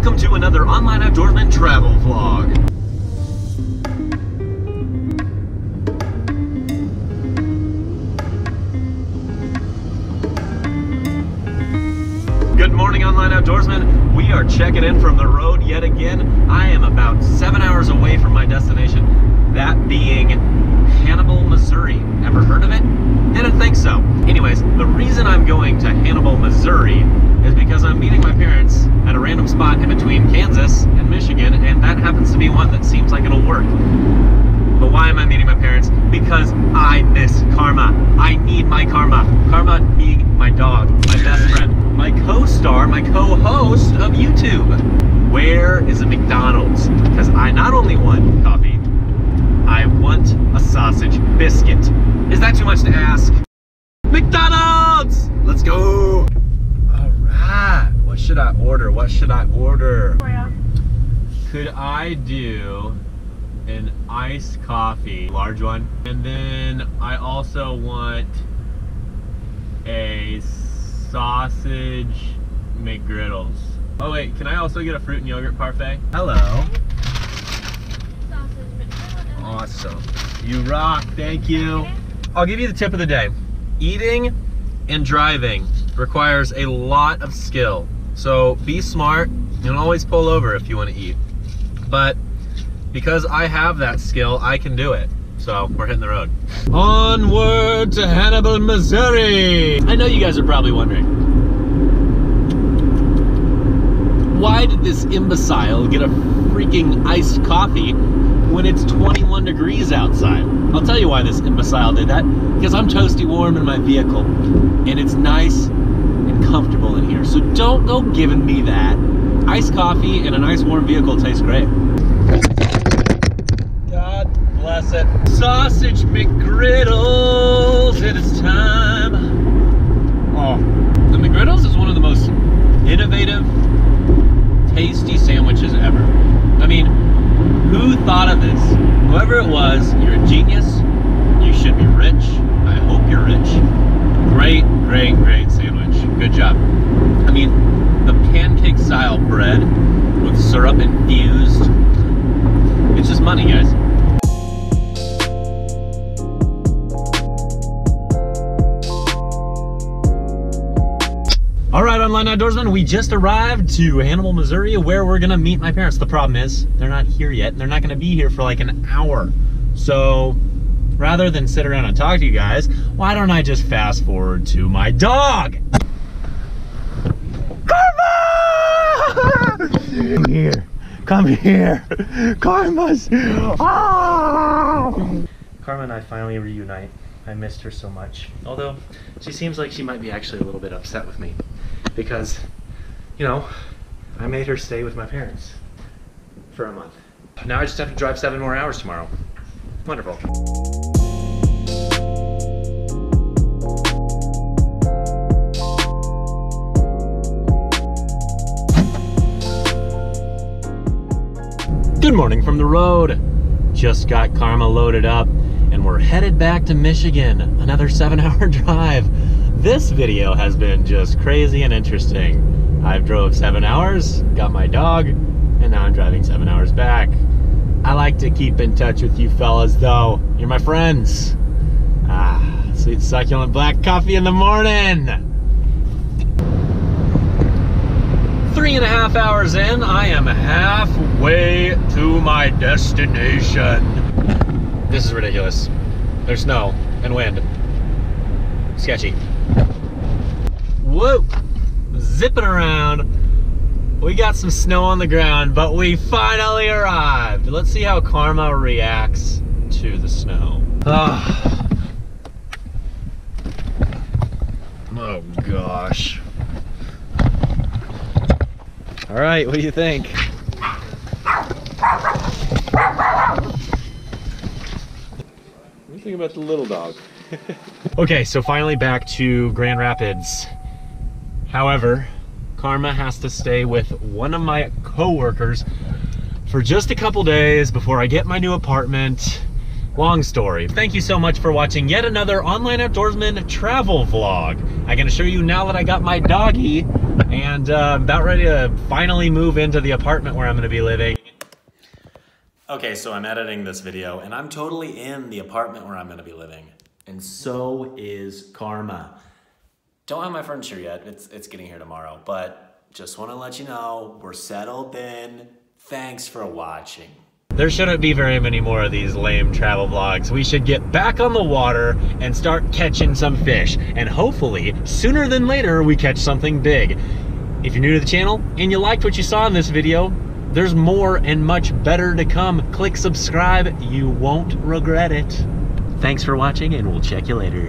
Welcome to another Online Outdoorsman travel vlog. Good morning, Online Outdoorsman. We are checking in from the road yet again. I am about 7 hours away from my destination, that being Hannibal, Missouri. Ever heard of it? Didn't think so. Anyways, the reason I'm going to Hannibal, Missouri is because I'm meeting my parents at a random spot in between Kansas and Michigan, and that happens to be one that seems like it'll work. But why am I meeting my parents? Because I miss Karma. I need my Karma. Karma being my dog, my best friend. My co-star, my co-host of YouTube. Where is a McDonald's? Because I not only want coffee, I want a sausage biscuit. Is that too much to ask? McDonald's! Let's go! All right, what should I order? What should I order? Could I do an iced coffee, large one? And then I also want a sausage McGriddles. Oh wait, can I also get a fruit and yogurt parfait? Hello. Sausage McGriddles. Awesome. You rock, thank you. I'll give you the tip of the day. Eating and driving requires a lot of skill. So be smart and always pull over if you want to eat. But because I have that skill, I can do it. So we're hitting the road. Onward to Hannibal, Missouri. I know you guys are probably wondering, why did this imbecile get a freaking iced coffee when it's 21 degrees outside? I'll tell you why this imbecile did that. Because I'm toasty warm in my vehicle and it's nice and comfortable in here. So don't go giving me that. Iced coffee and a nice warm vehicle tastes great. Bless it. Sausage McGriddles, it is time. Oh, the McGriddles is one of the most innovative, tasty sandwiches ever. I mean, who thought of this? Whoever it was, you're a genius. You should be rich. I hope you're rich. Great, great, great sandwich. Good job. I mean, the pancake style bread with syrup infused. It's just money, guys. All right, Online Outdoorsman, we just arrived to Hannibal, Missouri, where we're gonna meet my parents. The problem is, they're not here yet, and they're not gonna be here for like an hour. So, rather than sit around and talk to you guys, why don't I just fast forward to my dog? Karma! Come here, come here. Karma's, oh! Karma and I finally reunite. I missed her so much. Although, she seems like she might be actually a little bit upset with me. Because, you know, I made her stay with my parents for a month. Now I just have to drive 7 more hours tomorrow. Wonderful. Good morning from the road. Just got Karma loaded up and we're headed back to Michigan. Another 7 hour drive. This video has been just crazy and interesting. I've drove 7 hours, got my dog, and now I'm driving 7 hours back. I like to keep in touch with you fellas though. You're my friends. Ah, sweet succulent black coffee in the morning. 3.5 hours in, I am halfway to my destination. This is ridiculous. There's snow and wind. Sketchy. Whoa, zipping around. We got some snow on the ground, but we finally arrived. Let's see how Karma reacts to the snow. Oh gosh. All right, what do you think? Think about the little dog. Okay, so finally back to Grand Rapids. However, Karma has to stay with one of my co-workers for just a couple days before I get my new apartment. Long story. Thank you so much for watching yet another Online Outdoorsman travel vlog. I can assure you now that I got my doggy, and about ready to finally move into the apartment where I'm gonna be living. Okay, so I'm editing this video and I'm totally in the apartment where I'm gonna be living. And so is Karma. Don't have my furniture yet, it's getting here tomorrow, but just wanna let you know, we're settled in. Thanks for watching. There shouldn't be very many more of these lame travel vlogs. We should get back on the water and start catching some fish. And hopefully, sooner than later, we catch something big. If you're new to the channel and you liked what you saw in this video, there's more and much better to come. Click subscribe, you won't regret it. Thanks for watching and we'll check you later.